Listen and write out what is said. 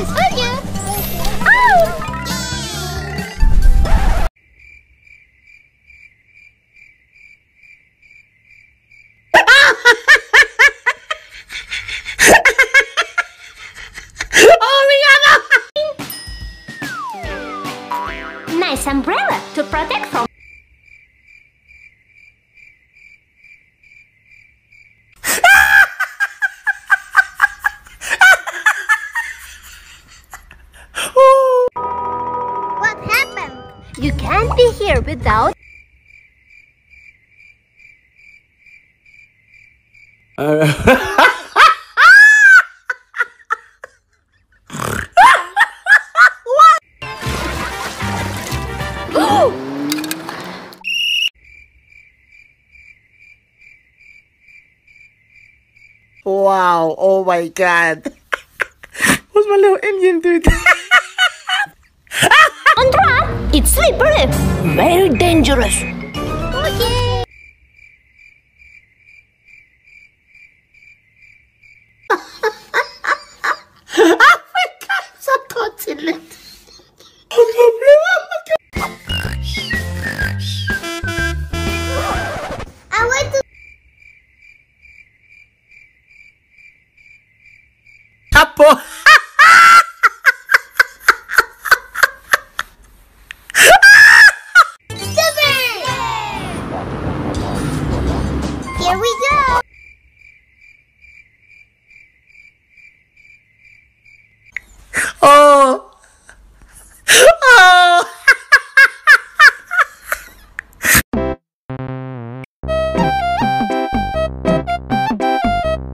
this, will you? Ow! Oh, Rihanna! Nice umbrella to protect from. You can't be here without. What? Wow, oh my god. What's my little Indian dude? It's slippery! Very dangerous! Okay! Oh my god! So continent! I want to... Tapo!